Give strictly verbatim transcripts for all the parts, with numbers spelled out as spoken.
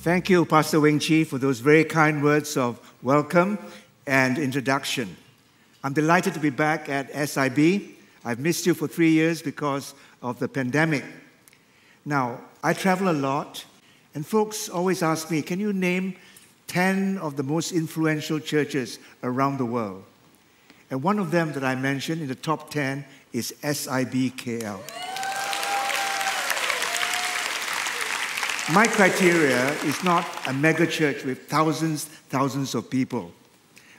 Thank you, Pastor Wing Chi, for those very kind words of welcome and introduction. I'm delighted to be back at S I B. I've missed you for three years because of the pandemic. Now, I travel a lot, and folks always ask me, can you name ten of the most influential churches around the world? And one of them that I mentioned in the top ten is S I B K L. My criteria is not a mega church with thousands, thousands of people.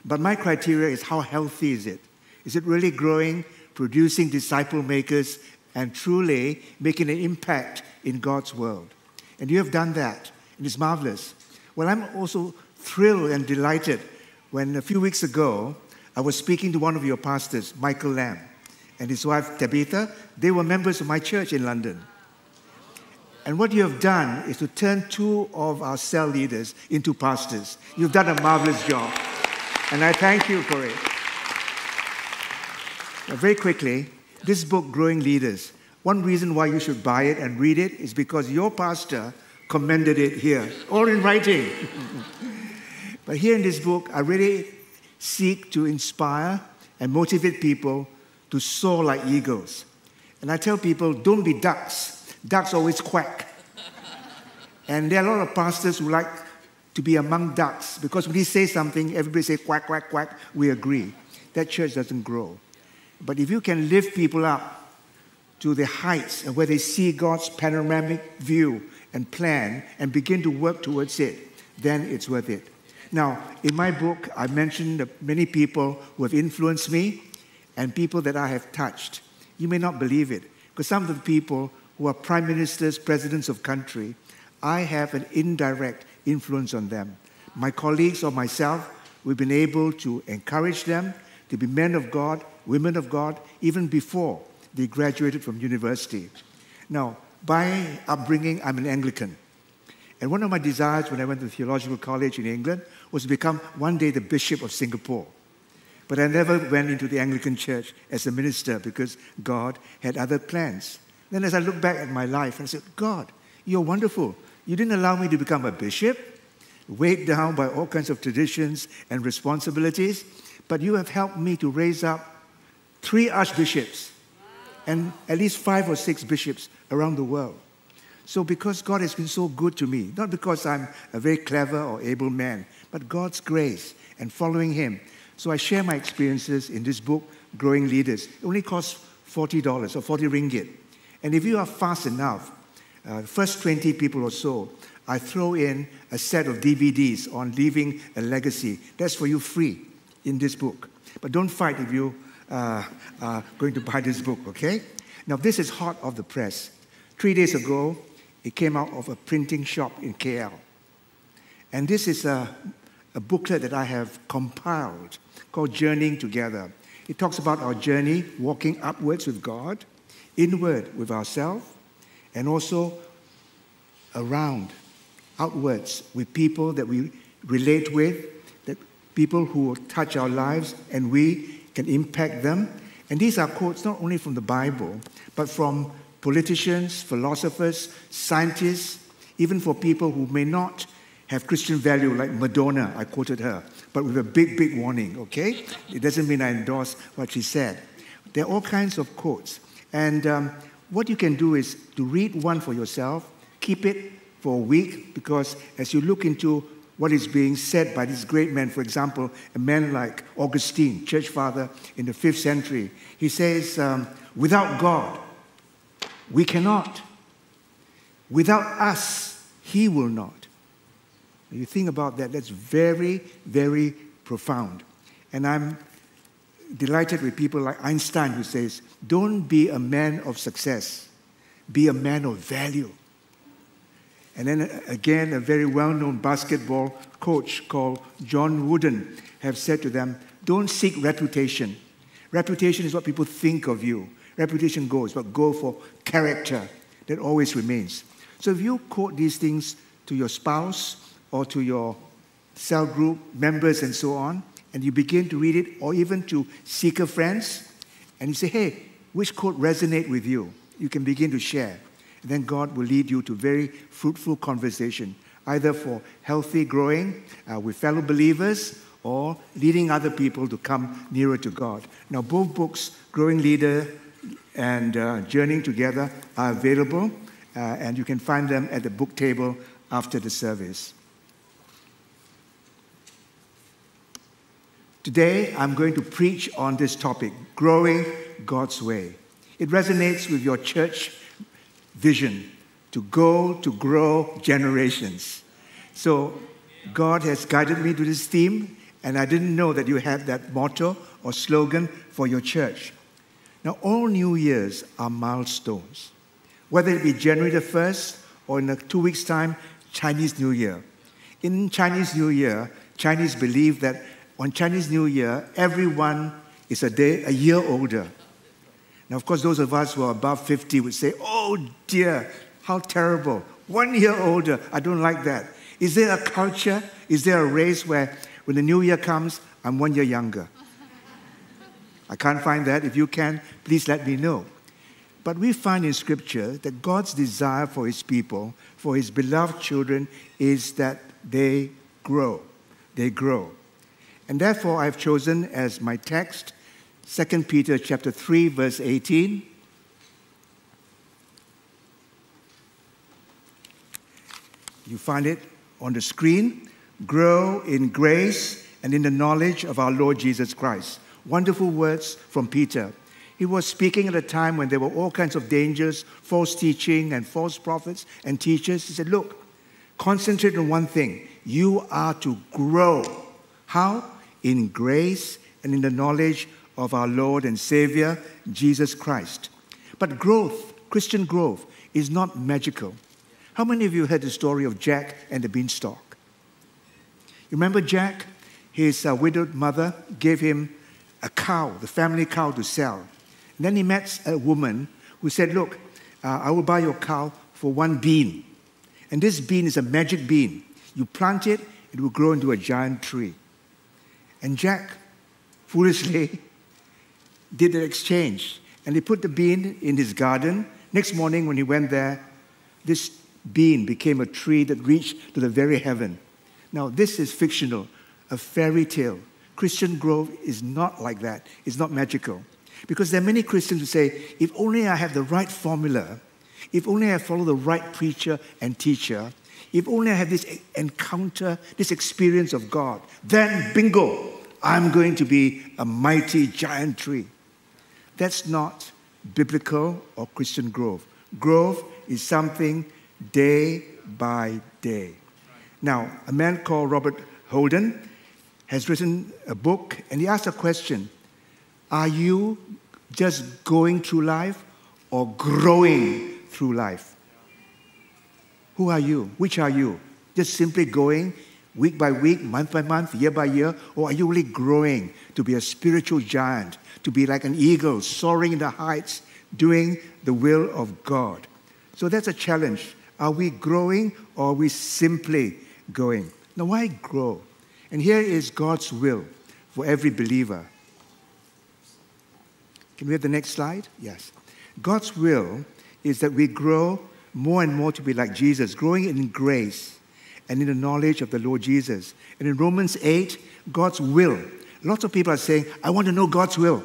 But my criteria is how healthy is it? Is it really growing, producing disciple makers, and truly making an impact in God's world? And you have done that, and it's marvelous. Well, I'm also thrilled and delighted when a few weeks ago, I was speaking to one of your pastors, Michael Lamb, and his wife, Tabitha. They were members of my church in London. And what you have done is to turn two of our cell leaders into pastors. You've done a marvelous job, and I thank you for it. Now, very quickly, this book, Growing Leaders, one reason why you should buy it and read it is because your pastor commended it here, all in writing. But here in this book, I really seek to inspire and motivate people to soar like eagles. And I tell people, don't be ducks. Ducks always quack. And there are a lot of pastors who like to be among ducks because when he says something, everybody says quack, quack, quack. We agree. That church doesn't grow. But if you can lift people up to the heights and where they see God's panoramic view and plan and begin to work towards it, then it's worth it. Now, in my book, I mentioned many people who have influenced me and people that I have touched. You may not believe it because some of the people who are prime ministers, presidents of country, I have an indirect influence on them. My colleagues or myself, we've been able to encourage them to be men of God, women of God, even before they graduated from university. Now, by upbringing, I'm an Anglican. And one of my desires when I went to theological college in England was to become one day the Bishop of Singapore. But I never went into the Anglican Church as a minister because God had other plans. Then as I look back at my life, I said, God, you're wonderful. You didn't allow me to become a bishop, weighed down by all kinds of traditions and responsibilities, but you have helped me to raise up three archbishops and at least five or six bishops around the world. So because God has been so good to me, not because I'm a very clever or able man, but God's grace and following him. So I share my experiences in this book, Growing Leaders. It only costs forty dollars or forty ringgit. And if you are fast enough, uh, first twenty people or so, I throw in a set of D V Ds on leaving a legacy. That's for you free in this book. But don't fight if you uh, are going to buy this book, okay? Now, this is hot off the press. Three days ago, it came out of a printing shop in K L. And this is a, a booklet that I have compiled called Journeying Together. It talks about our journey, walking upwards with God, inward with ourselves, and also around, outwards, with people that we relate with, that people who will touch our lives and we can impact them. And these are quotes not only from the Bible, but from politicians, philosophers, scientists, even for people who may not have Christian value, like Madonna, I quoted her, but with a big, big warning, okay? It doesn't mean I endorse what she said. There are all kinds of quotes. And um, what you can do is to read one for yourself, keep it for a week, because as you look into what is being said by these great men, for example, a man like Augustine, church father in the fifth century, he says, um, without God, we cannot. Without us, he will not. Now you think about that, that's very, very profound. And I'm delighted with people like Einstein who says, don't be a man of success, be a man of value. And then again, a very well-known basketball coach called John Wooden have said to them, don't seek reputation. Reputation is what people think of you. Reputation goes, but go for character. That always remains. So if you quote these things to your spouse or to your cell group members and so on, and you begin to read it, or even to seeker friends, and you say, hey, which quote resonates with you? You can begin to share. And then God will lead you to very fruitful conversation. either for healthy growing uh, with fellow believers or leading other people to come nearer to God. Now, both books, Growing Leader and uh, Journeying Together, are available, uh, and you can find them at the book table after the service. Today, I'm going to preach on this topic, Growing God's Way. It resonates with your church vision, to go, to grow generations. So God has guided me to this theme, and I didn't know that you had that motto or slogan for your church. Now, all New Years are milestones, whether it be January the first or in a two weeks' time, Chinese New Year. In Chinese New Year, Chinese believe that on Chinese New Year, everyone is a day, a year older. Now, of course, those of us who are above fifty would say, oh dear, how terrible. One year older, I don't like that. Is there a culture, is there a race where when the new year comes, I'm one year younger? I can't find that. If you can, please let me know. But we find in Scripture that God's desire for His people, for His beloved children, is that they grow. They grow. And therefore, I've chosen as my text, Second Peter chapter three, verse eighteen. You find it on the screen. Grow in grace and in the knowledge of our Lord Jesus Christ. Wonderful words from Peter. He was speaking at a time when there were all kinds of dangers, false teaching and false prophets and teachers. He said, look, concentrate on one thing. You are to grow. How? In grace and in the knowledge of our Lord and Savior, Jesus Christ. But growth, Christian growth, is not magical. How many of you heard the story of Jack and the beanstalk? You remember Jack? His uh, widowed mother gave him a cow, the family cow, to sell. And then he met a woman who said, look, uh, I will buy your cow for one bean. And this bean is a magic bean. You plant it, it will grow into a giant tree. And Jack foolishly did the exchange. And he put the bean in his garden. Next morning when he went there, this bean became a tree that reached to the very heaven. Now, this is fictional, a fairy tale. Christian growth is not like that. It's not magical. Because there are many Christians who say, if only I have the right formula, if only I follow the right preacher and teacher, if only I have this encounter, this experience of God, then bingo, I'm going to be a mighty giant tree. That's not biblical or Christian growth. Growth is something day by day. Now, a man called Robert Holden has written a book, and he asked a question. Are you just going through life or growing through life? Who are you? Which are you? Just simply going week by week, month by month, year by year? Or are you really growing to be a spiritual giant, to be like an eagle soaring in the heights, doing the will of God? So that's a challenge. Are we growing or are we simply going? Now, why grow? And here is God's will for every believer. Can we have the next slide? Yes. God's will is that we grow more and more to be like Jesus, growing in grace and in the knowledge of the Lord Jesus. And in Romans eight, God's will. Lots of people are saying, I want to know God's will.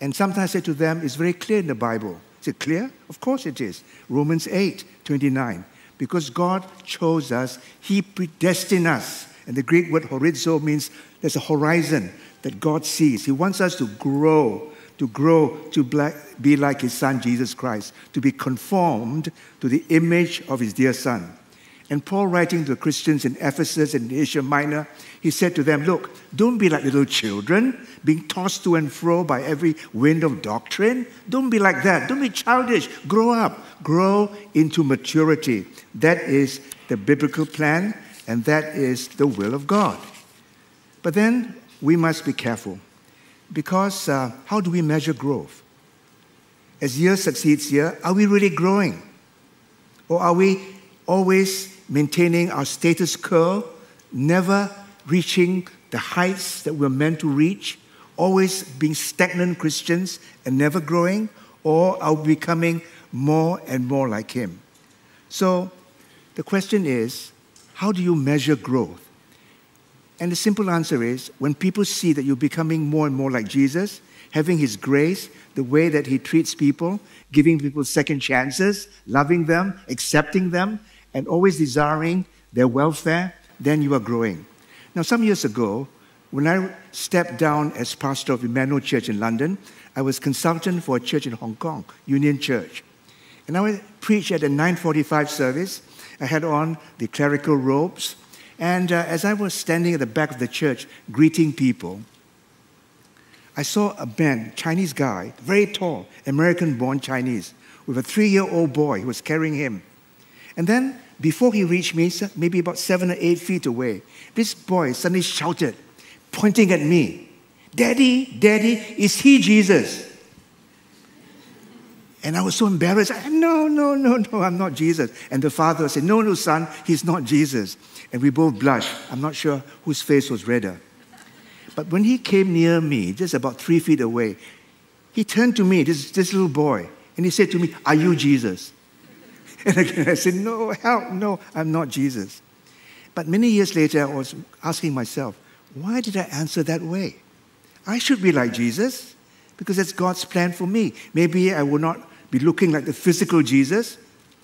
And sometimes I say to them, it's very clear in the Bible. Is it clear? Of course it is. Romans eight, twenty-nine. Because God chose us, He predestined us. And the Greek word horizo means there's a horizon that God sees. He wants us to grow, to grow, to be like His Son, Jesus Christ, to be conformed to the image of His dear Son. And Paul, writing to the Christians in Ephesus and Asia Minor, he said to them, look, don't be like little children, being tossed to and fro by every wind of doctrine. Don't be like that. Don't be childish. Grow up. Grow into maturity. That is the biblical plan. And that is the will of God. But then we must be careful, because uh, how do we measure growth? As year succeeds year, are we really growing? Or are we always maintaining our status quo, never reaching the heights that we're meant to reach, always being stagnant Christians and never growing? Or are we becoming more and more like Him? So the question is, how do you measure growth? And the simple answer is, when people see that you're becoming more and more like Jesus, having his grace, the way that he treats people, giving people second chances, loving them, accepting them, and always desiring their welfare, then you are growing. Now, some years ago, when I stepped down as pastor of Emmanuel Church in London, I was consultant for a church in Hong Kong, Union Church. And I preached at a nine forty-five service. I had on the clerical robes. And uh, as I was standing at the back of the church greeting people, I saw a man, Chinese guy, very tall, American-born Chinese, with a three-year-old boy who was carrying him. And then, before he reached me, maybe about seven or eight feet away, this boy suddenly shouted, pointing at me, "Daddy, Daddy, is he Jesus?" And I was so embarrassed. I said, no, no, no, no, I'm not Jesus. And the father said, no, no, son, he's not Jesus. And we both blushed. I'm not sure whose face was redder. But when he came near me, just about three feet away, he turned to me, this, this little boy, and he said to me, "Are you Jesus?" And again, I said, no, help, no, I'm not Jesus. But many years later, I was asking myself, why did I answer that way? I should be like Jesus, because that's God's plan for me. Maybe I will not be looking like the physical Jesus.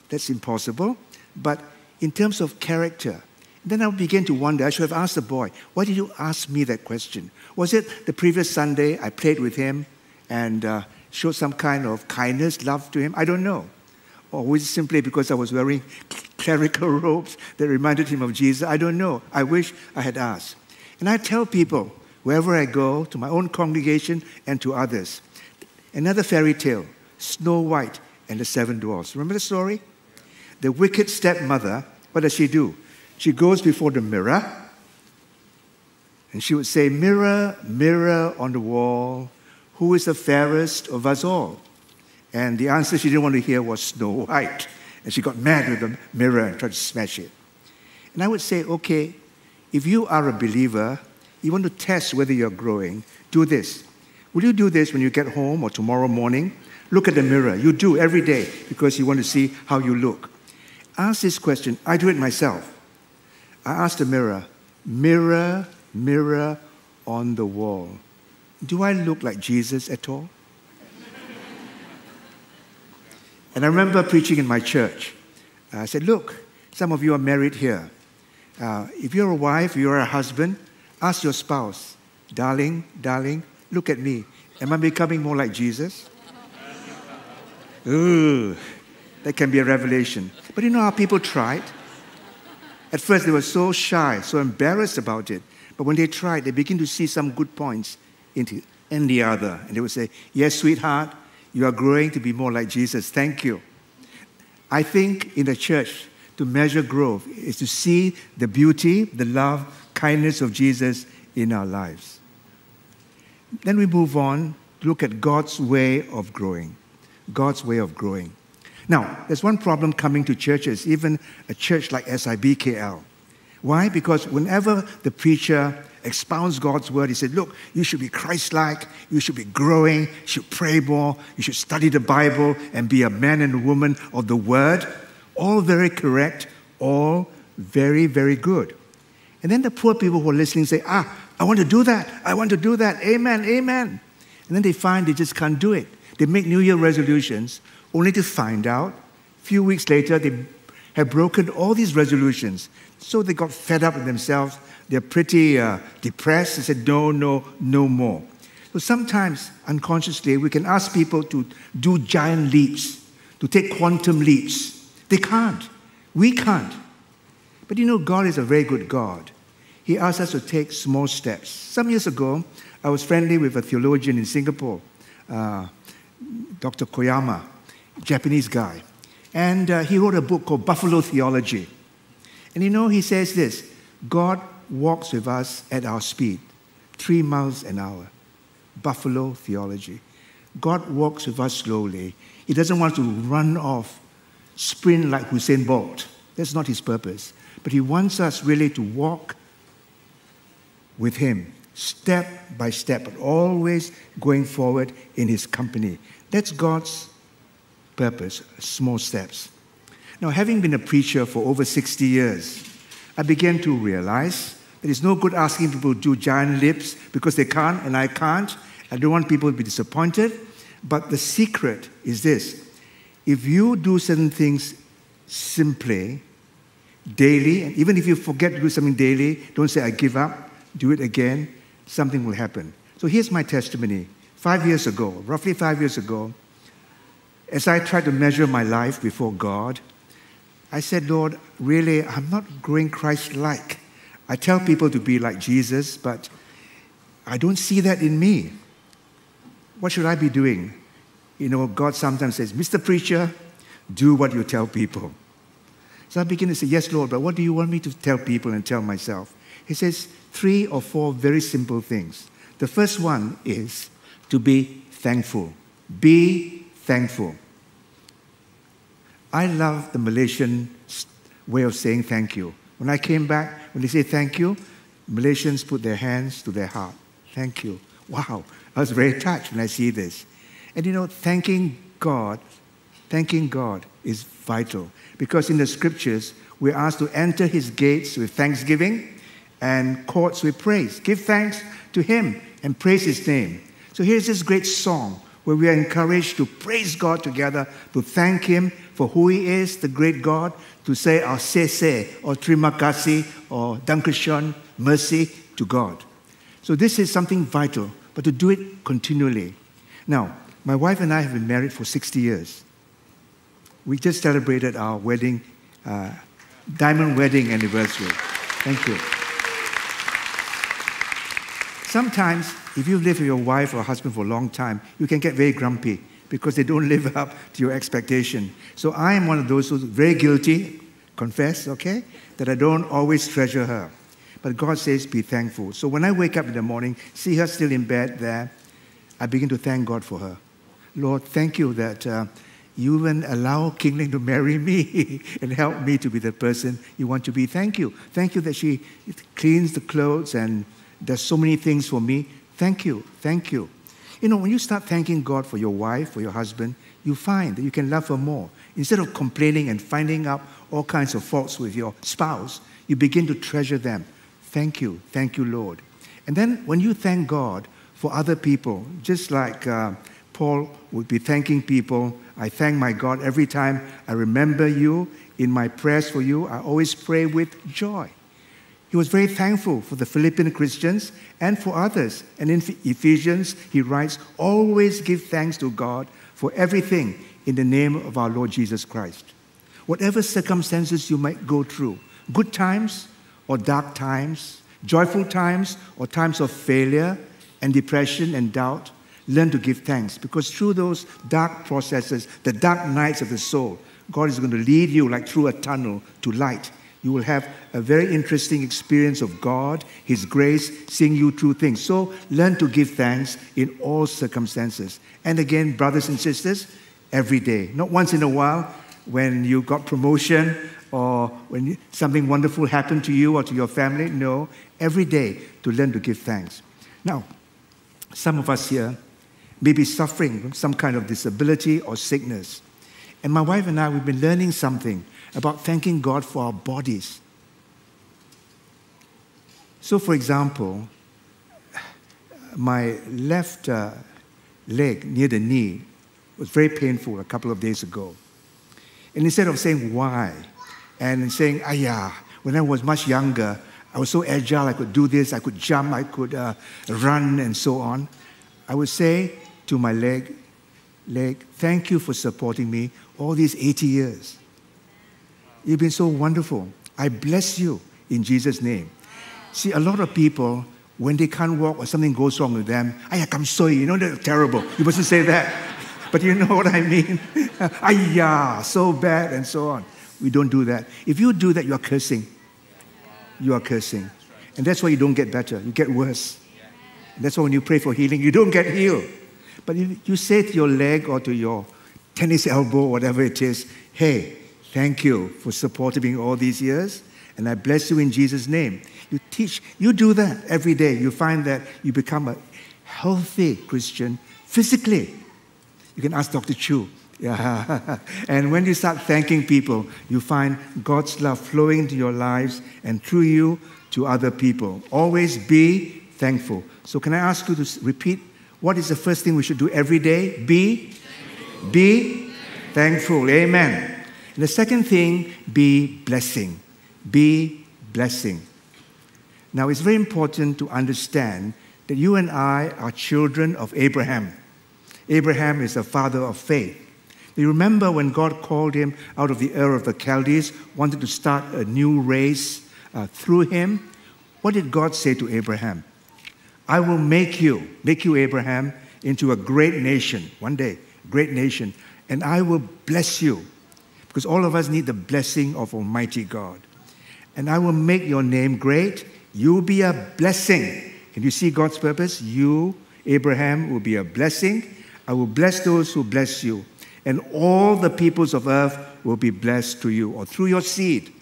That's impossible. But in terms of character, then I began to wonder, I should have asked the boy, why did you ask me that question? Was it the previous Sunday I played with him and uh, showed some kind of kindness, love to him? I don't know. Or was it simply because I was wearing clerical robes that reminded him of Jesus? I don't know. I wish I had asked. And I tell people, wherever I go, to my own congregation and to others, another fairy tale, Snow White and the Seven Dwarfs. Remember the story? The wicked stepmother, what does she do? She goes before the mirror, and she would say, "Mirror, mirror on the wall, who is the fairest of us all?" And the answer she didn't want to hear was Snow White. And she got mad with the mirror and tried to smash it. And I would say, okay, if you are a believer, you want to test whether you're growing, do this. Will you do this when you get home or tomorrow morning? Look at the mirror. You do every day because you want to see how you look. Ask this question. I do it myself. I ask the mirror, "Mirror, mirror on the wall, do I look like Jesus at all?" And I remember preaching in my church. I said, look, some of you are married here. Uh, if you're a wife, you're a husband, ask your spouse, "Darling, darling, look at me. Am I becoming more like Jesus?" Ooh, that can be a revelation. But you know how people tried? At first, they were so shy, so embarrassed about it. But when they tried, they begin to see some good points in the other. And they would say, "Yes, sweetheart, you are growing to be more like Jesus. Thank you." I think in the church, to measure growth is to see the beauty, the love, kindness of Jesus in our lives. Then we move on to look at God's way of growing. God's way of growing. Now, there's one problem coming to churches, even a church like S I B K L. Why? Because whenever the preacher expounds God's word, he said, look, you should be Christ-like, you should be growing, you should pray more, you should study the Bible and be a man and a woman of the word. All very correct, all very, very good. And then the poor people who are listening say, ah, I want to do that, I want to do that, amen, amen. And then they find they just can't do it. They make New Year resolutions, only to find out, a few weeks later, they have broken all these resolutions. So they got fed up with themselves. They're pretty uh, depressed. They said, no, no, no more. So sometimes, unconsciously, we can ask people to do giant leaps, to take quantum leaps. They can't. We can't. But you know, God is a very good God. He asks us to take small steps. Some years ago, I was friendly with a theologian in Singapore, uh, Doctor Koyama, Japanese guy. And uh, he wrote a book called Buffalo Theology. And you know, he says this, God walks with us at our speed, three miles an hour. Buffalo Theology. God walks with us slowly. He doesn't want to run off, sprint like Hussein Bolt. That's not his purpose. But he wants us really to walk with him, step by step, but always going forward in his company. That's God's purpose, small steps. Now, having been a preacher for over sixty years, I began to realize that it's no good asking people to do giant leaps because they can't and I can't. I don't want people to be disappointed. But the secret is this. If you do certain things simply, daily, and even if you forget to do something daily, don't say, I give up, do it again, something will happen. So here's my testimony. Five years ago, roughly five years ago, as I tried to measure my life before God, I said, Lord, really, I'm not growing Christ-like. I tell people to be like Jesus, but I don't see that in me. What should I be doing? You know, God sometimes says, Mister Preacher, do what you tell people. So I begin to say, yes, Lord, but what do you want me to tell people and tell myself? He says three or four very simple things. The first one is to be thankful. Be thankful. I love the Malaysian way of saying thank you. When I came back, when they say thank you, Malaysians put their hands to their heart. Thank you. Wow, I was very touched when I see this. And you know, thanking God, thanking God is vital because in the scriptures, we're asked to enter his gates with thanksgiving and courts with praise. Give thanks to him and praise his name. So here's this great song where we are encouraged to praise God together, to thank him for who he is, the great God, to say our sese or terima kasih or dankeshan, mercy to God. So this is something vital, but to do it continually. Now, my wife and I have been married for sixty years. We just celebrated our wedding, uh, diamond wedding anniversary. Thank you. Sometimes, if you've lived with your wife or husband for a long time, you can get very grumpy because they don't live up to your expectation. So I am one of those who's very guilty, confess, okay, that I don't always treasure her. But God says, be thankful. So when I wake up in the morning, see her still in bed there, I begin to thank God for her. Lord, thank you that uh, you even allow King Ling to marry me and help me to be the person you want to be. Thank you. Thank you that she cleans the clothes and does so many things for me. Thank you. Thank you. You know, when you start thanking God for your wife, for your husband, you find that you can love her more. Instead of complaining and finding out all kinds of faults with your spouse, you begin to treasure them. Thank you. Thank you, Lord. And then when you thank God for other people, just like uh, Paul would be thanking people, I thank my God every time I remember you. In my prayers for you, I always pray with joy. He was very thankful for the Philippian Christians and for others. And in Ephesians, he writes, always give thanks to God for everything in the name of our Lord Jesus Christ. Whatever circumstances you might go through, good times or dark times, joyful times or times of failure, and depression and doubt, learn to give thanks because through those dark processes, the dark nights of the soul, God is going to lead you like through a tunnel to light. You will have a very interesting experience of God, His grace, seeing you through things. So learn to give thanks in all circumstances. And again, brothers and sisters, every day. Not once in a while when you got promotion or when something wonderful happened to you or to your family. No, every day to learn to give thanks. Now, some of us here may be suffering from some kind of disability or sickness. And my wife and I, we've been learning something about thanking God for our bodies. So, for example, my left uh, leg near the knee was very painful a couple of days ago. And instead of saying why and saying, ayah, when I was much younger, I was so agile, I could do this, I could jump, I could uh, run, and so on. I would say to my leg, leg, thank you for supporting me all these eighty years. You've been so wonderful. I bless you in Jesus' name. See, a lot of people, when they can't walk or something goes wrong with them, ayah, kam soy, you know, that's terrible. You mustn't say that. But you know what I mean? Ayah, so bad, and so on. We don't do that. If you do that, you're cursing. You are cursing. And that's why you don't get better. You get worse. And that's why when you pray for healing, you don't get healed. But if you say to your leg or to your tennis elbow, whatever it is, hey, thank you for supporting me all these years, and I bless you in Jesus' name. You teach, you do that every day. You find that you become a healthy Christian physically. You can ask Doctor Chu Yeah. And when you start thanking people, you find God's love flowing into your lives and through you to other people. Always be thankful. So can I ask you to repeat, what is the first thing we should do every day? Be thankful. Be thankful. Amen. And the second thing, be blessing. Be blessing. Now, it's very important to understand that you and I are children of Abraham. Abraham is the father of faith. You remember when God called him out of the Ur of the Chaldees, wanted to start a new race uh, through him? What did God say to Abraham? I will make you, make you Abraham, into a great nation, one day, great nation, and I will bless you, because all of us need the blessing of Almighty God. And I will make your name great. You will be a blessing. Can you see God's purpose? You, Abraham, will be a blessing. I will bless those who bless you, and all the peoples of earth will be blessed to you, or through your seed,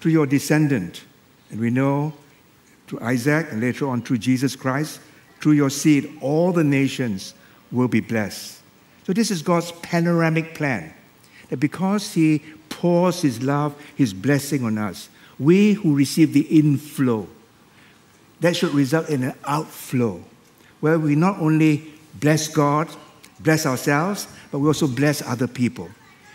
through your descendant. And we know through Isaac, and later on through Jesus Christ, through your seed, all the nations will be blessed. So this is God's panoramic plan, that because he pours his love, his blessing on us, we who receive the inflow, that should result in an outflow, where we not only bless God, bless ourselves, but we also bless other people.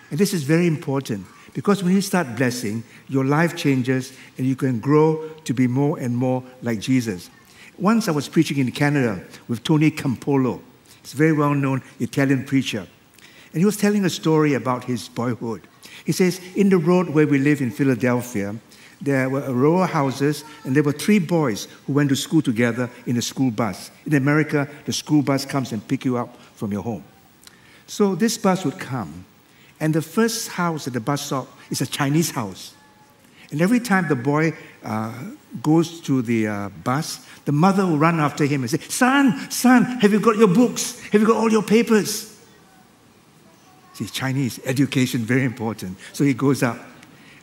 And this is very important, because when you start blessing, your life changes and you can grow to be more and more like Jesus. Once I was preaching in Canada with Tony Campolo. He's a very well-known Italian preacher. And he was telling a story about his boyhood. He says, in the road where we live in Philadelphia, there were a row of houses, and there were three boys who went to school together in a school bus. In America, the school bus comes and picks you up from your home. So this bus would come, and the first house at the bus stop is a Chinese house. And every time the boy uh, goes to the uh, bus, the mother will run after him and say, son, son, have you got your books? Have you got all your papers? See, Chinese education, very important. So he goes up.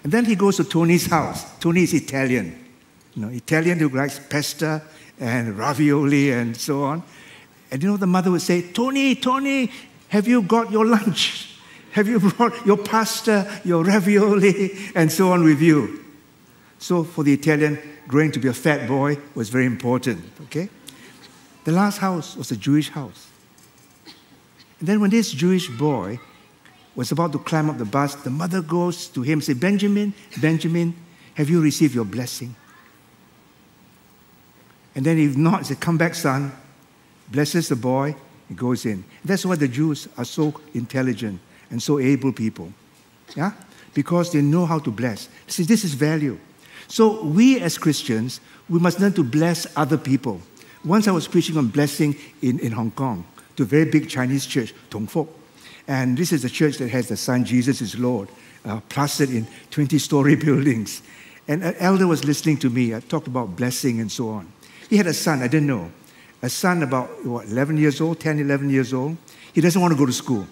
And then he goes to Tony's house. Tony is Italian. You know, Italian who likes pasta and ravioli and so on. And you know, the mother would say, Tony, Tony, have you got your lunch? Have you brought your pasta, your ravioli, and so on with you? So for the Italian, growing to be a fat boy was very important, okay? The last house was a Jewish house. And then when this Jewish boy was about to climb up the bus, the mother goes to him and says, Benjamin, Benjamin, have you received your blessing? And then if not, he said, come back, son. Blesses the boy, he goes in. That's why the Jews are so intelligent and so able people. Yeah? Because they know how to bless. See, this is value. So we as Christians, we must learn to bless other people. Once I was preaching on blessing in, in Hong Kong to a very big Chinese church, Tong Fok. And this is a church that has the sign, Jesus is Lord, uh, plastered in twenty-story buildings. And an elder was listening to me. I talked about blessing and so on. He had a son, I didn't know. A son about what, eleven years old, ten, eleven years old. He doesn't want to go to school.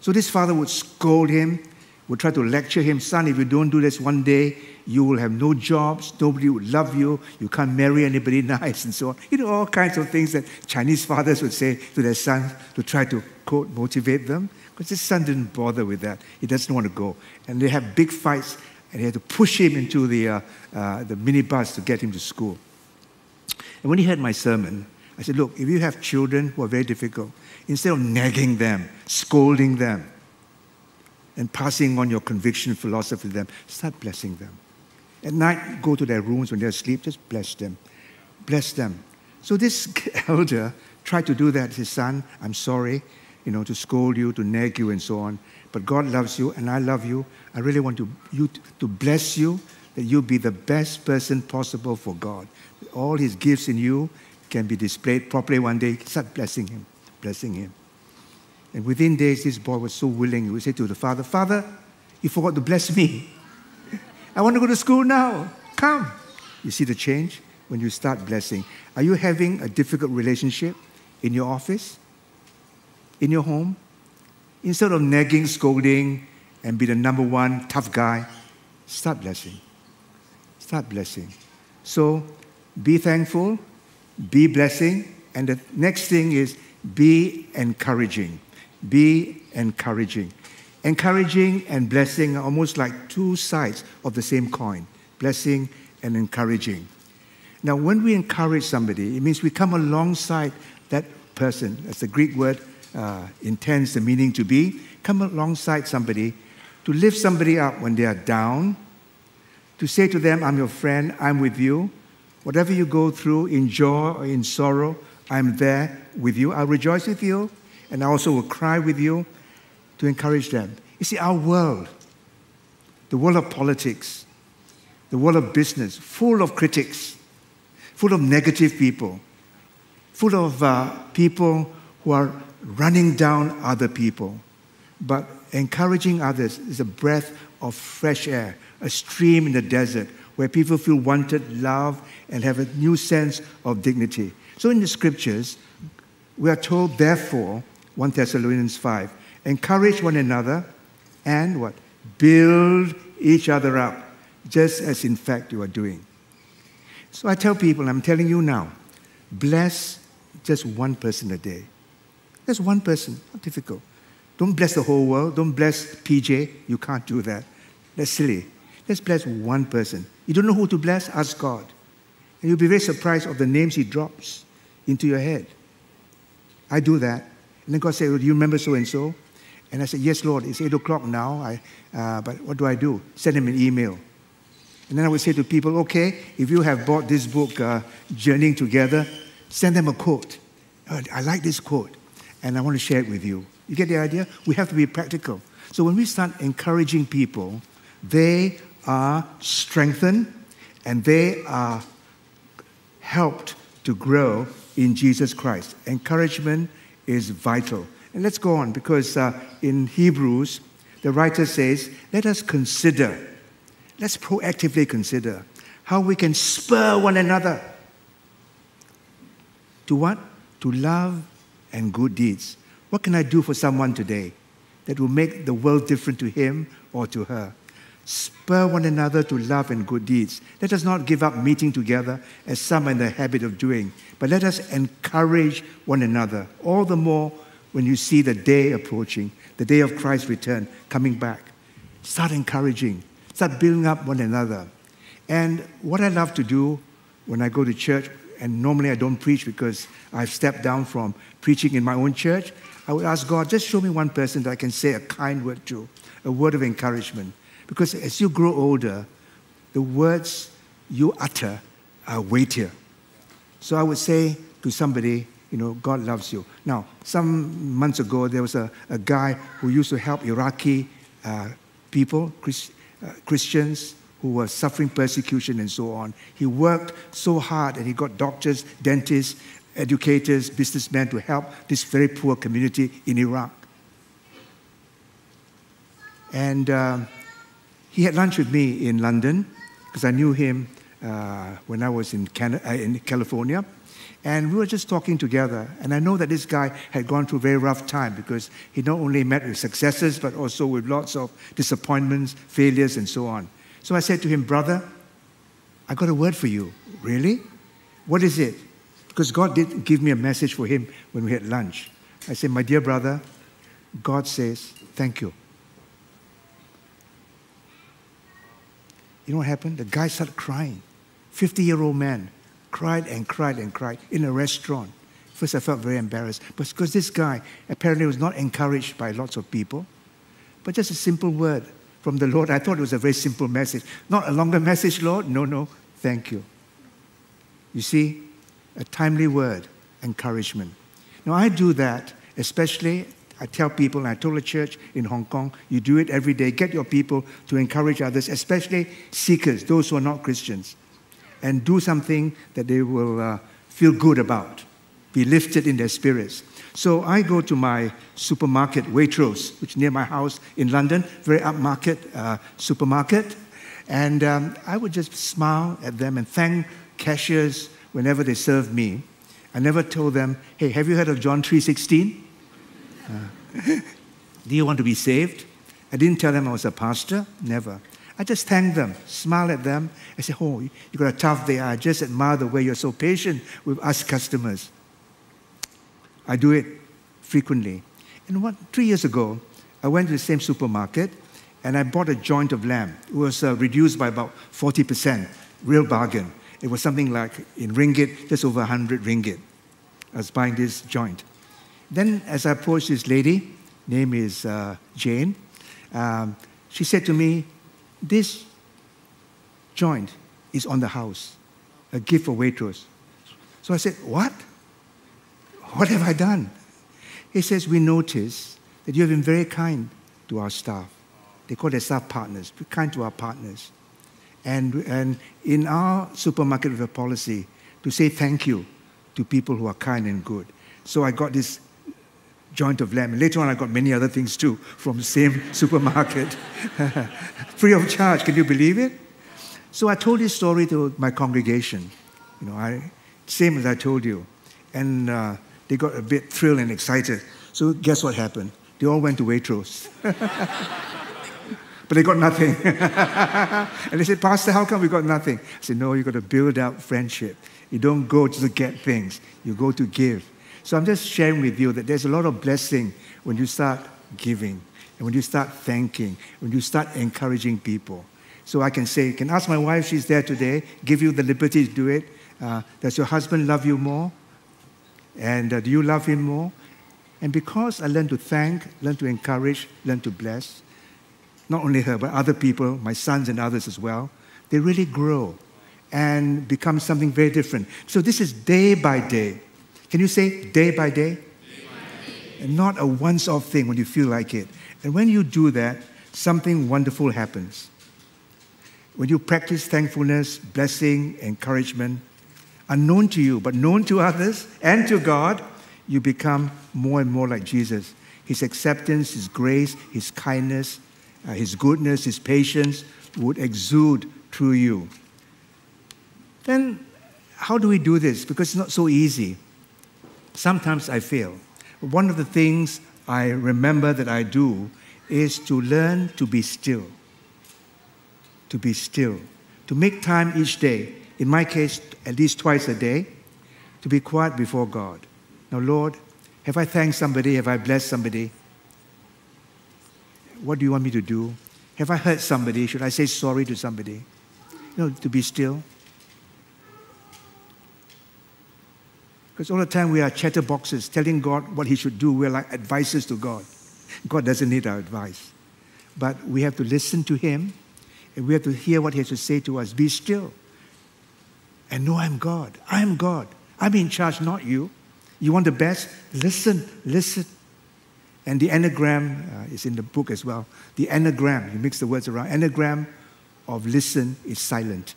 So this father would scold him, would try to lecture him, son, if you don't do this one day, you will have no jobs, nobody would love you, you can't marry anybody nice, and so on. You know, all kinds of things that Chinese fathers would say to their sons to try to, quote, motivate them, because his son didn't bother with that. He doesn't want to go. And they had big fights, and they had to push him into the, uh, uh, the minibus to get him to school. And when he heard my sermon, I said, look, if you have children who are very difficult, instead of nagging them, scolding them, and passing on your conviction philosophy to them, start blessing them. At night, go to their rooms when they're asleep, just bless them. Bless them. So this elder tried to do that. His son, I'm sorry, you know, to scold you, to nag you, and so on. But God loves you, and I love you. I really want to, you to bless you, that you be the best person possible for God. All his gifts in you can be displayed properly one day. Start blessing him, blessing him. And within days, this boy was so willing. He would say to the father, Father, you forgot to bless me. I want to go to school now. Come. You see the change when you start blessing. Are you having a difficult relationship in your office, in your home? Instead of nagging, scolding, and be the number one tough guy, start blessing. Start blessing. So be thankful, be blessing, and the next thing is be encouraging. Be encouraging. Encouraging and blessing are almost like two sides of the same coin. Blessing and encouraging. Now, when we encourage somebody, it means we come alongside that person. That's the Greek word uh, intends the meaning to be. Come alongside somebody to lift somebody up when they are down, to say to them, I'm your friend, I'm with you. Whatever you go through, in joy or in sorrow, I'm there with you. I'll rejoice with you, and I also will cry with you, to encourage them. You see, our world, the world of politics, the world of business, full of critics, full of negative people, full of uh, people who are running down other people. But encouraging others is a breath of fresh air, a stream in the desert, where people feel wanted, loved, and have a new sense of dignity. So in the scriptures, we are told, therefore, First Thessalonians five, encourage one another and what? Build each other up, just as in fact you are doing. So I tell people, I'm telling you now, bless just one person a day. Just one person, not difficult. Don't bless the whole world. Don't bless P J. You can't do that. That's silly. Let's bless one person. You don't know who to bless? Ask God. And you'll be very surprised of the names He drops into your head. I do that. And then God said, well, do you remember so-and-so? And I said, yes, Lord. It's eight o'clock now, I, uh, but what do I do? Send him an email. And then I would say to people, okay, if you have bought this book, uh, Journeying Together, send them a quote. Oh, I like this quote, and I want to share it with you. You get the idea? We have to be practical. So when we start encouraging people, they are strengthened and they are helped to grow in Jesus Christ. Encouragement is vital. And let's go on, because uh, in Hebrews, the writer says, let us consider, let's proactively consider how we can spur one another to what? To love and good deeds. What can I do for someone today that will make the world different to him or to her? Spur one another to love and good deeds. Let us not give up meeting together, as some are in the habit of doing, but let us encourage one another, all the more when you see the day approaching, the day of Christ's return, coming back. Start encouraging. Start building up one another. And what I love to do when I go to church, and normally I don't preach because I've stepped down from preaching in my own church, I would ask God, just show me one person that I can say a kind word to, a word of encouragement. Because as you grow older, the words you utter are weightier. So I would say to somebody, you know, God loves you. Now, some months ago, there was a, a guy who used to help Iraqi uh, people, Chris, uh, Christians, who were suffering persecution and so on. He worked so hard, and he got doctors, dentists, educators, businessmen to help this very poor community in Iraq. And Uh, He had lunch with me in London, because I knew him uh, when I was in, Can uh, in California. And we were just talking together. And I know that this guy had gone through a very rough time, because he not only met with successes, but also with lots of disappointments, failures, and so on. So I said to him, brother, I got a word for you. Really? What is it? Because God did give me a message for him when we had lunch. I said, my dear brother, God says, thank you. You know what happened? The guy started crying. fifty-year-old man cried and cried and cried in a restaurant. First, I felt very embarrassed, but because this guy apparently was not encouraged by lots of people, but just a simple word from the Lord. I thought it was a very simple message. Not a longer message, Lord. No, no, thank you. You see, a timely word, encouragement. Now, I do that, especially I tell people, and I told a church in Hong Kong, you do it every day. Get your people to encourage others, especially seekers, those who are not Christians, and do something that they will uh, feel good about, be lifted in their spirits. So I go to my supermarket, Waitrose, which is near my house in London, very upmarket uh, supermarket, and um, I would just smile at them and thank cashiers whenever they serve me. I never told them, hey, have you heard of John three sixteen? Uh, do you want to be saved? I didn't tell them I was a pastor, never. I just thanked them, smiled at them. I said, oh, you got a tough day. I just admire the way you're so patient with us customers. I do it frequently. And what, three years ago, I went to the same supermarket and I bought a joint of lamb. It was uh, reduced by about forty percent, real bargain. It was something like, in ringgit, just over one hundred ringgit. I was buying this joint. Then as I approached this lady, name is uh, Jane, um, she said to me, this joint is on the house, a gift for Waitrose. So I said, what? What have I done? He says, we notice that you have been very kind to our staff. They call their staff partners, be kind to our partners. And, and in our supermarket, we have a policy to say thank you to people who are kind and good. So I got this joint of lamb. Later on, I got many other things too from the same supermarket. Free of charge, can you believe it? So I told this story to my congregation, you know, I, same as I told you. And uh, they got a bit thrilled and excited. So guess what happened? They all went to Waitrose. But they got nothing. And they said, Pastor, how come we got nothing? I said, no, you've got to build up friendship. You don't go to get things. You go to give. So I'm just sharing with you that there's a lot of blessing when you start giving and when you start thanking, when you start encouraging people. So I can say, can ask my wife, she's there today, give you the liberty to do it. Uh, does your husband love you more? And uh, do you love him more? And because I learned to thank, learned to encourage, learned to bless, not only her, but other people, my sons and others as well, they really grow and become something very different. So this is day by day. Can you say day by day? Day by day. And not a once-off thing when you feel like it. And when you do that, something wonderful happens. When you practice thankfulness, blessing, encouragement, unknown to you, but known to others and to God, you become more and more like Jesus. His acceptance, His grace, His kindness, uh, His goodness, His patience would exude through you. Then, how do we do this? Because it's not so easy. Sometimes I fail. One of the things I remember that I do is to learn to be still. To be still. To make time each day. In my case, at least twice a day, to be quiet before God. Now, Lord, have I thanked somebody? Have I blessed somebody? What do you want me to do? Have I hurt somebody? Should I say sorry to somebody? You know, to be still. Because all the time we are chatterboxes telling God what He should do. We're like advices to God. God doesn't need our advice. But we have to listen to Him, and we have to hear what He has to say to us. Be still. And know I'm God. I'm God. I'm in charge, not you. You want the best? Listen, listen. And the anagram uh, is in the book as well. The anagram, you mix the words around. Anagram of listen is silent.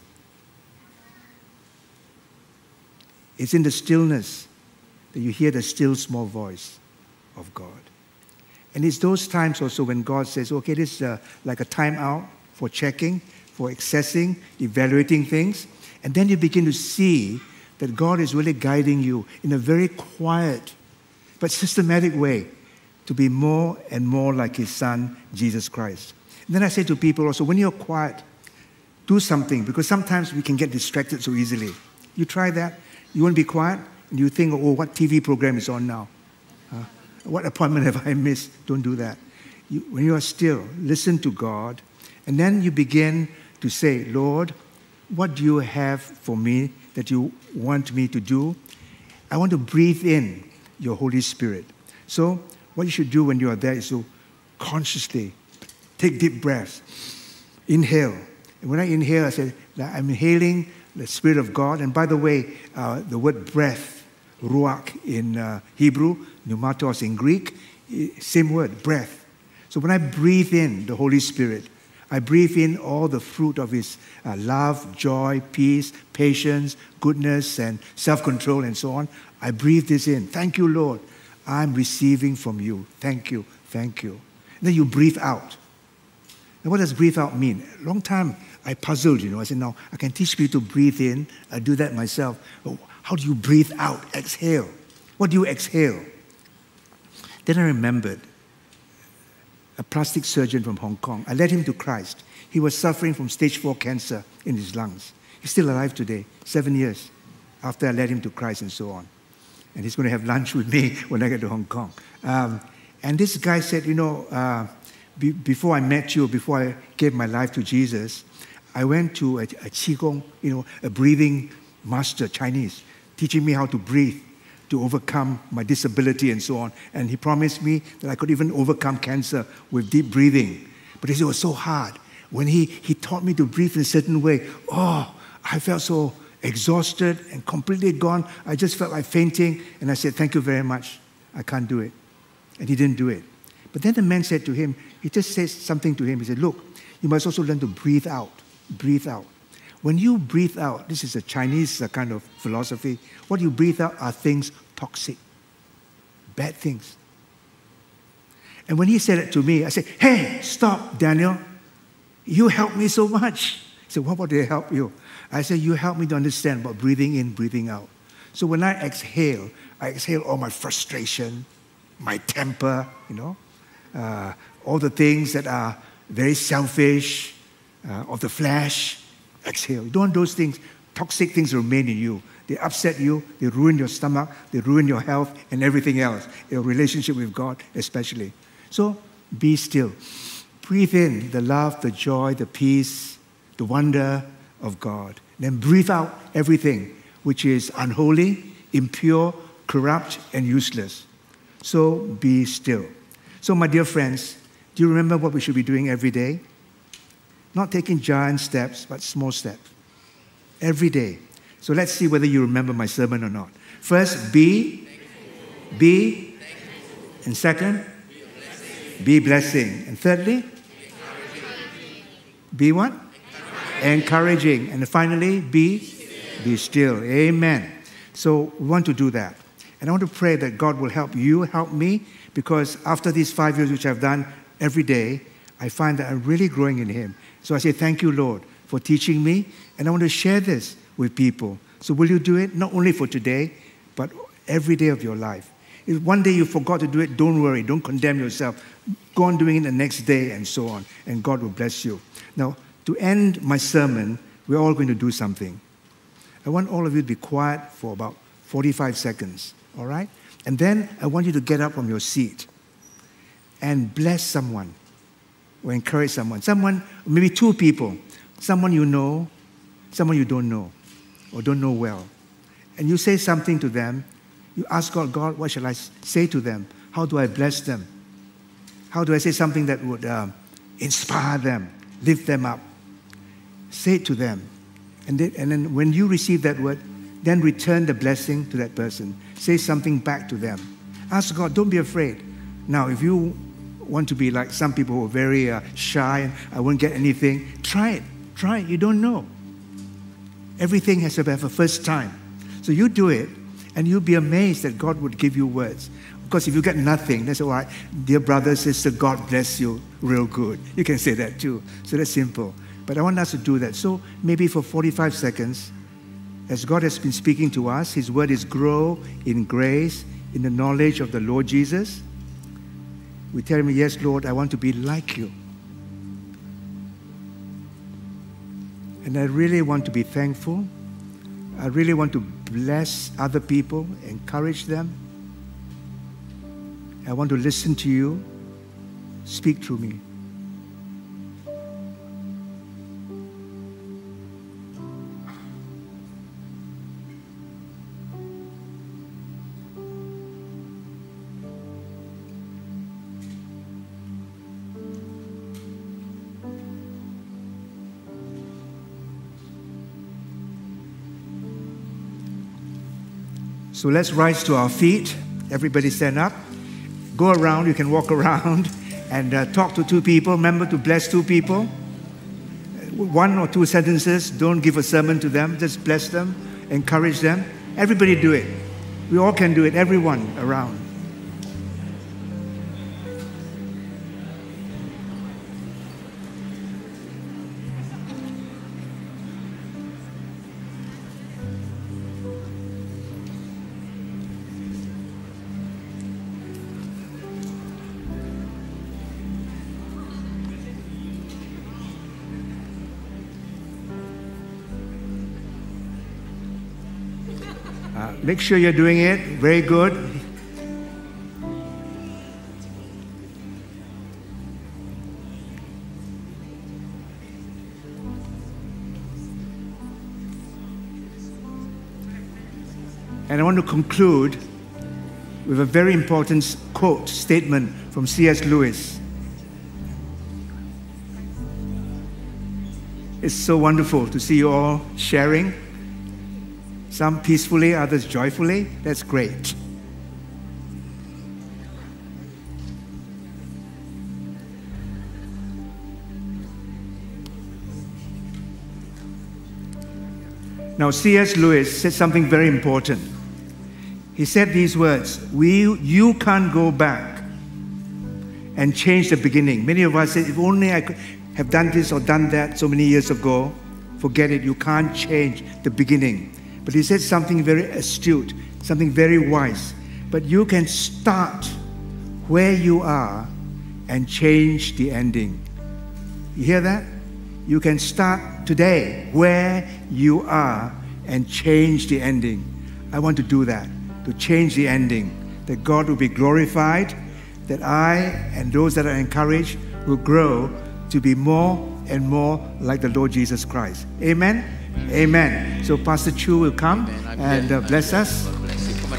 It's in the stillness that you hear the still small voice of God. And it's those times also when God says, okay, this is uh, like a time out for checking, for accessing, evaluating things. And then you begin to see that God is really guiding you in a very quiet but systematic way to be more and more like His Son, Jesus Christ. And then I say to people also, when you're quiet, do something, because sometimes we can get distracted so easily. You try that, you want to be quiet, and you think, oh, what T V program is on now? Uh, what appointment have I missed? Don't do that. You, when you are still, listen to God, and then you begin to say, Lord, what do you have for me that you want me to do? I want to breathe in your Holy Spirit. So what you should do when you are there is to consciously take deep breaths. Inhale. And when I inhale, I say, I'm inhaling the Spirit of God. And by the way, uh, the word breath, ruach in uh, Hebrew, pneumatos in Greek, same word, breath. So when I breathe in the Holy Spirit, I breathe in all the fruit of His uh, love, joy, peace, patience, goodness, and self-control, and so on. I breathe this in. Thank you, Lord. I'm receiving from you. Thank you. Thank you. And then you breathe out. Now, what does breathe out mean? A long time I puzzled, you know. I said, no, I can teach people to breathe in. I do that myself. But how do you breathe out? Exhale. What do you exhale? Then I remembered a plastic surgeon from Hong Kong. I led him to Christ. He was suffering from stage four cancer in his lungs. He's still alive today, seven years after I led him to Christ and so on. And he's going to have lunch with me when I get to Hong Kong. Um, And this guy said, you know, uh, be, before I met you, before I gave my life to Jesus, I went to a, a qigong, you know, a breathing master, Chinese, teaching me how to breathe, to overcome my disability and so on. And he promised me that I could even overcome cancer with deep breathing. But it was so hard. When he, he taught me to breathe in a certain way, oh, I felt so exhausted and completely gone. I just felt like fainting. And I said, thank you very much. I can't do it. And he didn't do it. But then the man said to him, he just said something to him. He said, look, you must also learn to breathe out, breathe out. When you breathe out, this is a Chinese kind of philosophy, what you breathe out are things toxic, bad things. And when he said it to me, I said, hey, stop, Daniel. You helped me so much. He said, what about they help you? I said, you helped me to understand about breathing in, breathing out. So when I exhale, I exhale all my frustration, my temper, you know, uh, all the things that are very selfish, uh, of the flesh. Exhale. You don't want those things, toxic things remain in you. They upset you, they ruin your stomach, they ruin your health and everything else, your relationship with God especially. So be still. Breathe in the love, the joy, the peace, the wonder of God. Then breathe out everything which is unholy, impure, corrupt, and useless. So be still. So my dear friends, do you remember what we should be doing every day? Not taking giant steps, but small steps. Every day. So let's see whether you remember my sermon or not. First, be. Be. And second, be blessing. And thirdly, be what? Encouraging. And finally, be. Be still. Amen. So we want to do that. And I want to pray that God will help you, help me, because after these five years which I've done every day, I find that I'm really growing in Him. So I say, thank you, Lord, for teaching me. And I want to share this with people. So will you do it? Not only for today, but every day of your life. If one day you forgot to do it, don't worry. Don't condemn yourself. Go on doing it the next day and so on. And God will bless you. Now, to end my sermon, we're all going to do something. I want all of you to be quiet for about forty-five seconds. All right? And then I want you to get up from your seat and bless someone. Or encourage someone. Someone, maybe two people. Someone you know, someone you don't know, or don't know well. And you say something to them. You ask God, God, what shall I say to them? How do I bless them? How do I say something that would uh, inspire them, lift them up? Say it to them. And then, and then when you receive that word, then return the blessing to that person. Say something back to them. Ask God, don't be afraid. Now, if you want to be like some people who are very uh, shy and I won't get anything, try it. Try it. You don't know. Everything has to have a first time. So you do it and you'll be amazed that God would give you words. Of course, if you get nothing, that's all right. Dear brother, sister, God bless you real good. You can say that too. So that's simple. But I want us to do that. So maybe for forty-five seconds, as God has been speaking to us, His word is grow in grace, in the knowledge of the Lord Jesus. We tell Him, yes, Lord, I want to be like You. And I really want to be thankful. I really want to bless other people, encourage them. I want to listen to You. Speak through me. So let's rise to our feet. Everybody stand up. Go around. You can walk around and uh, talk to two people. Remember to bless two people. One or two sentences. Don't give a sermon to them. Just bless them. Encourage them. Everybody do it. We all can do it. Everyone around. Make sure you're doing it. Very good. And I want to conclude with a very important quote, statement from C S Lewis. It's so wonderful to see you all sharing. Some peacefully, others joyfully. That's great. Now, C S Lewis said something very important. He said these words, we, you can't go back and change the beginning. Many of us said, if only I could have done this or done that so many years ago. Forget it, you can't change the beginning. But he said something very astute, something very wise. But you can start where you are and change the ending. You hear that? You can start today where you are and change the ending. I want to do that, to change the ending, that God will be glorified, that I and those that are encouraged will grow to be more and more like the Lord Jesus Christ. Amen? Amen. Amen. So Pastor Chu will come and uh, bless us. Come on,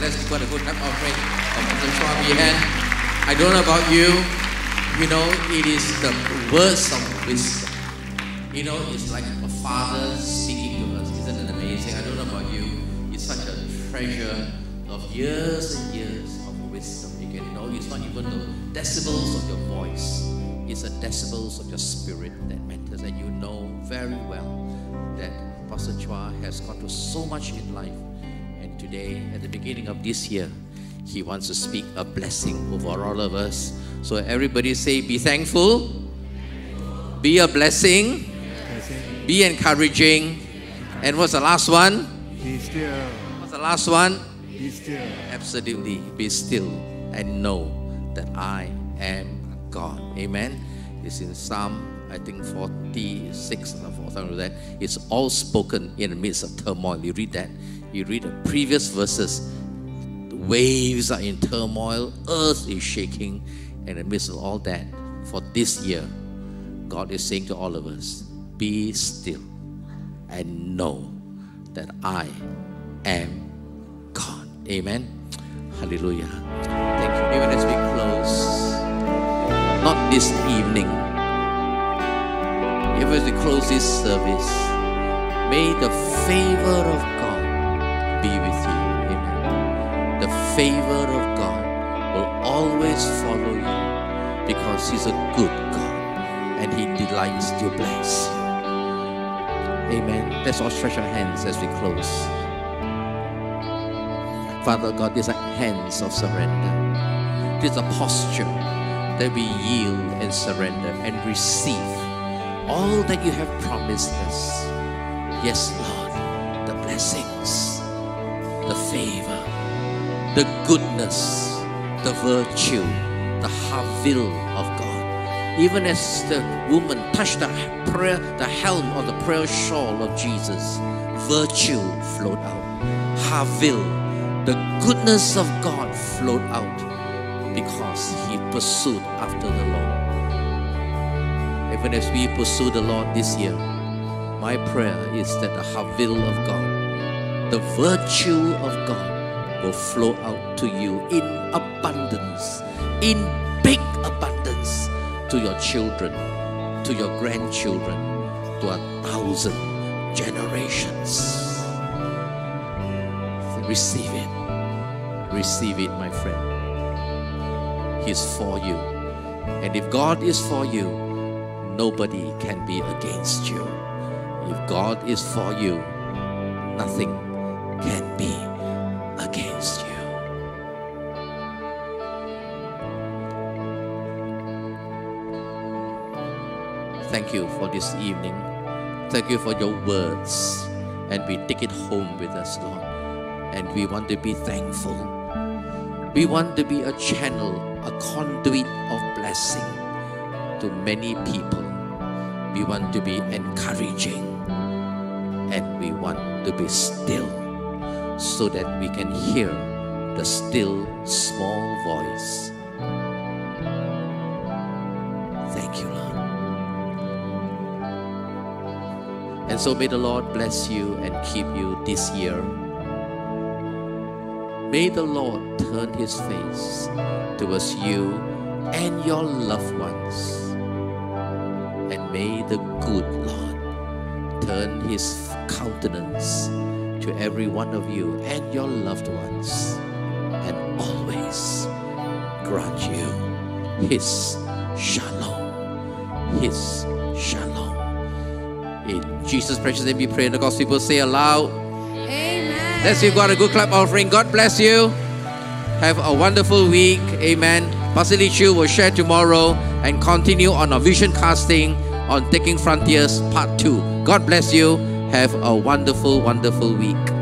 let's go to a good time offering. I don't know about you, you know, it is the words of wisdom. You know, it's like a father speaking to us. Isn't it amazing? I don't know about you. It's such a treasure of years and years of wisdom. You can know it's not even the decibels of your voice. It's the decibels of your spirit that matters. And you know very well that Pastor Chua has gone through so much in life. And today, at the beginning of this year, he wants to speak a blessing over all of us. So everybody say, be thankful. Be a blessing. Be encouraging. And what's the last one? Be still. What's the last one? Be still. Absolutely. Be still and know that I am God. Amen. It's in Psalm, I think, forty-six or something like that. It's all spoken in the midst of turmoil. You read that. You read the previous verses. The waves are in turmoil. Earth is shaking. And in the midst of all that, for this year, God is saying to all of us, be still and know that I am God. Amen. Hallelujah. Thank you. Even as we close, not this evening, even as we close this service, may the favor of God be with you. Amen. The favor of God will always follow you because He's a good God and He delights to bless you. Amen. Let's all stretch our hands as we close. Father God, these are hands of surrender. This is a posture that we yield and surrender and receive all that you have promised us. Yes, Lord, the blessings, the favor, the goodness, the virtue, the havel of God. Even as the woman touched the prayer, the helm or the prayer shawl of Jesus, virtue flowed out. Havel, the goodness of God flowed out because he pursued after the Lord. Even as we pursue the Lord this year, my prayer is that the havel of God, the virtue of God will flow out to you in abundance, in big abundance to your children, to your grandchildren, to a thousand generations. Receive it. Receive it, my friend. He is for you. And if God is for you, nobody can be against you. If God is for you, nothing can be against you. Thank you for this evening. Thank you for your words. And we take it home with us, Lord. And we want to be thankful. We want to be a channel, a conduit of blessing to many people. We want to be encouraging. And we want to be still so that we can hear the still small voice. Thank you, Lord. And so may the Lord bless you and keep you this year. May the Lord turn his face towards you and your loved ones. And may the good Lord turn his countenance to every one of you and your loved ones, and always grant you his shalom, his shalom. In Jesus' precious name we pray, and the God's people say aloud, amen. Let's give God a good clap offering. God bless you. Have a wonderful week. Amen. Pastor Lee Chew will share tomorrow and continue on our vision casting on Taking Frontiers Part two. God bless you. Have a wonderful, wonderful week.